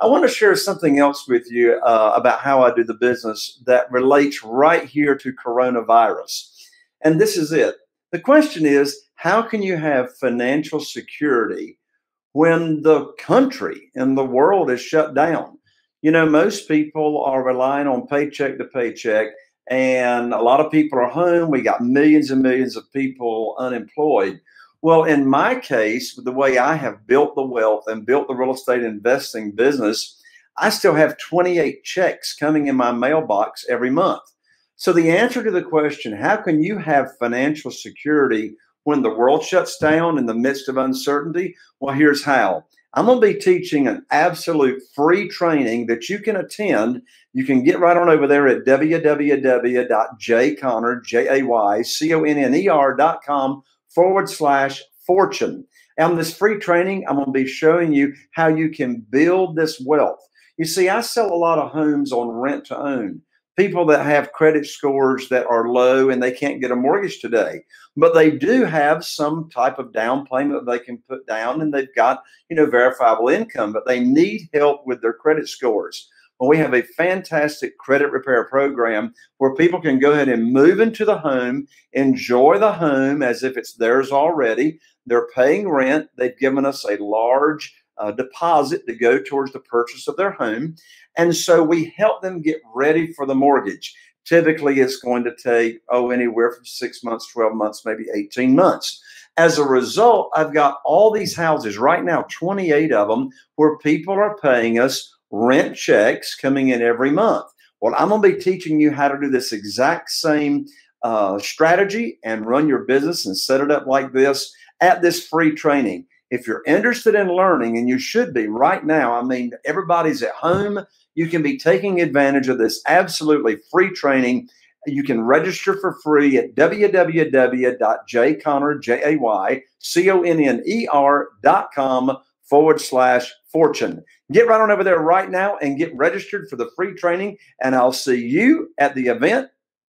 I want to share something else with you about how I do the business that relates right here to coronavirus. And this is it. The question is, how can you have financial security when the country and the world is shut down? You know, most people are relying on paycheck to paycheck, and a lot of people are home. We got millions and millions of people unemployed. Well, in my case, with the way I have built the wealth and built the real estate investing business, I still have 28 checks coming in my mailbox every month. So the answer to the question, how can you have financial security when the world shuts down in the midst of uncertainty? Well, here's how. I'm going to be teaching an absolute free training that you can attend. You can get right on over there at www.jayconner.com/fortune. And this free training, I'm going to be showing you how you can build this wealth. You see, I sell a lot of homes on rent to own. People that have credit scores that are low and they can't get a mortgage today, but they do have some type of down payment they can put down, and they've got, you know, verifiable income, but they need help with their credit scores. Well, we have a fantastic credit repair program where people can go ahead and move into the home, enjoy the home as if it's theirs already. They're paying rent. They've given us a large deposit to go towards the purchase of their home. And so we help them get ready for the mortgage. Typically, it's going to take, anywhere from 6 months, 12 months, maybe 18 months. As a result, I've got all these houses right now, 28 of them, where people are paying us rent checks coming in every month. Well, I'm going to be teaching you how to do this exact same strategy and run your business and set it up like this at this free training. If you're interested in learning, and you should be right now, I mean, everybody's at home. You can be taking advantage of this absolutely free training. You can register for free at www.jayconner.com/fortune. Get right on over there right now and get registered for the free training, and I'll see you at the event